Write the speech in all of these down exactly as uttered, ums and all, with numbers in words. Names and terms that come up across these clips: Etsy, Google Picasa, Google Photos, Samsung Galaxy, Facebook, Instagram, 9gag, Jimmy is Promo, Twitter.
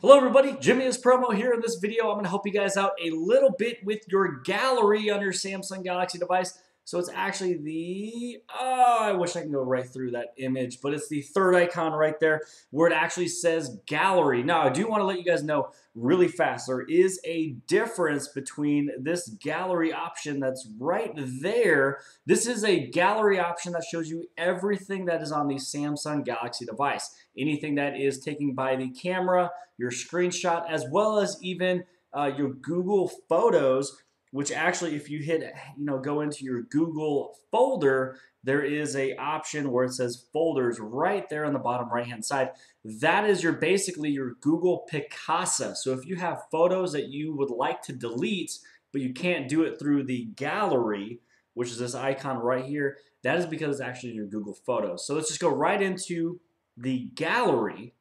Hello everybody, Jimmy is Promo here. In this video, I'm going to help you guys out a little bit with your gallery on your Samsung Galaxy device. So it's actually the, oh, I wish I can go right through that image, but it's the third icon right there where it actually says gallery. Now, I do want to let you guys know really fast, there is a difference between this gallery option that's right there. This is a gallery option that shows you everything that is on the Samsung Galaxy device. Anything that is taken by the camera, your screenshot, as well as even uh, your Google Photos, which actually if you hit, you know, go into your Google folder, there is a option where it says folders right there on the bottom right hand side. That is your basically your Google Picasa. So if you have photos that you would like to delete, but you can't do it through the gallery, which is this icon right here, that is because it's actually your Google Photos. So let's just go right into the gallery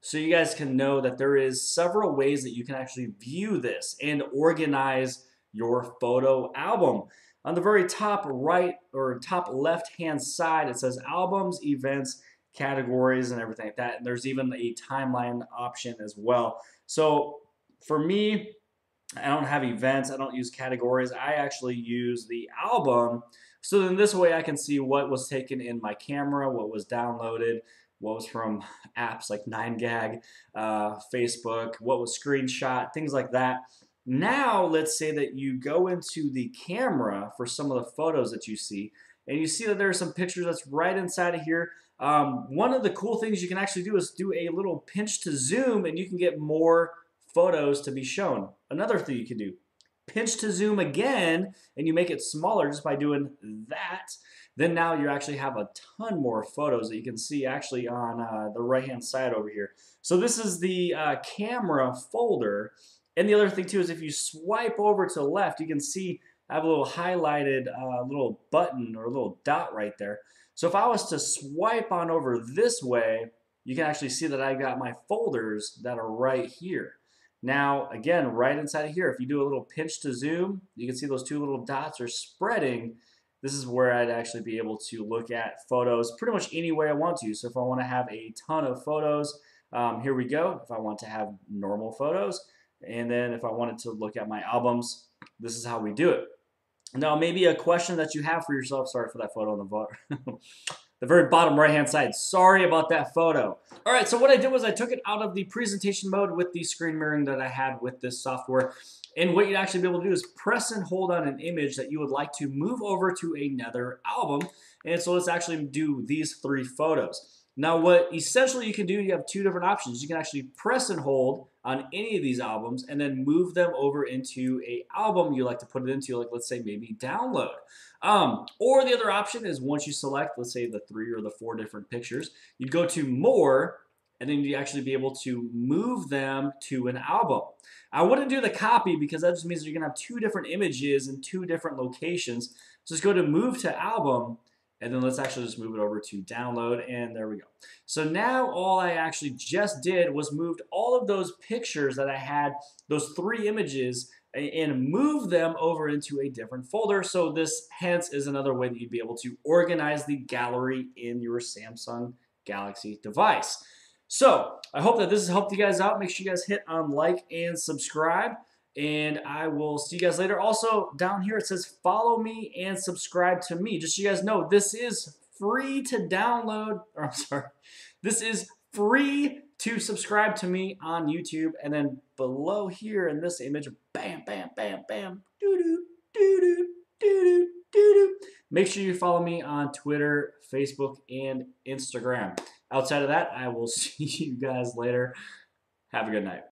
so you guys can know that there is several ways that you can actually view this and organize your photo album. On the very top right or top left hand side, it says albums, events, categories, and everything like that. And there's even a timeline option as well. So for me, I don't have events, I don't use categories, I actually use the album. So then this way I can see what was taken in my camera, what was downloaded, what was from apps like nine gag, uh, Facebook, what was screenshot, things like that. Now, let's say that you go into the camera for some of the photos that you see, and you see that there are some pictures that's right inside of here. Um, one of the cool things you can actually do is do a little pinch to zoom, and you can get more photos to be shown. Another thing you can do, pinch to zoom again, and you make it smaller just by doing that. Then now you actually have a ton more photos that you can see actually on uh, the right-hand side over here. So this is the uh, camera folder. And the other thing too is if you swipe over to the left, you can see I have a little highlighted uh, little button or a little dot right there. So if I was to swipe on over this way, you can actually see that I got my folders that are right here. Now, again, right inside of here, if you do a little pinch to zoom, you can see those two little dots are spreading. This is where I'd actually be able to look at photos pretty much any way I want to. So if I want to have a ton of photos, um, here we go. If I want to have normal photos, and then if I wanted to look at my albums, this is how we do it. Now, maybe a question that you have for yourself. Sorry for that photo on the bottom. The very bottom right-hand side. Sorry about that photo. All right, so what I did was I took it out of the presentation mode with the screen mirroring that I had with this software. And what you'd actually be able to do is press and hold on an image that you would like to move over to another album. And so let's actually do these three photos. Now, what essentially you can do, you have two different options. You can actually press and hold on any of these albums and then move them over into a album you like to put it into, like let's say maybe download. Um, or the other option is once you select, let's say the three or the four different pictures, you'd go to more and then you actually be able to move them to an album. I wouldn't do the copy because that just means you're gonna have two different images in two different locations. So just go to move to album and then let's actually just move it over to download, and there we go. So now all I actually just did was moved all of those pictures that I had, those three images, and move them over into a different folder. So this, hence, is another way that you'd be able to organize the gallery in your Samsung Galaxy device. So I hope that this has helped you guys out. Make sure you guys hit on like and subscribe. And I will see you guys later. Also, down here it says follow me and subscribe to me. Just so you guys know, this is free to download. Or I'm sorry. This is free to subscribe to me on YouTube. And then below here in this image, bam, bam, bam, bam. Doo-doo, doo-doo, doo-doo, doo-doo. Make sure you follow me on Twitter, Facebook, and Instagram. Outside of that, I will see you guys later. Have a good night.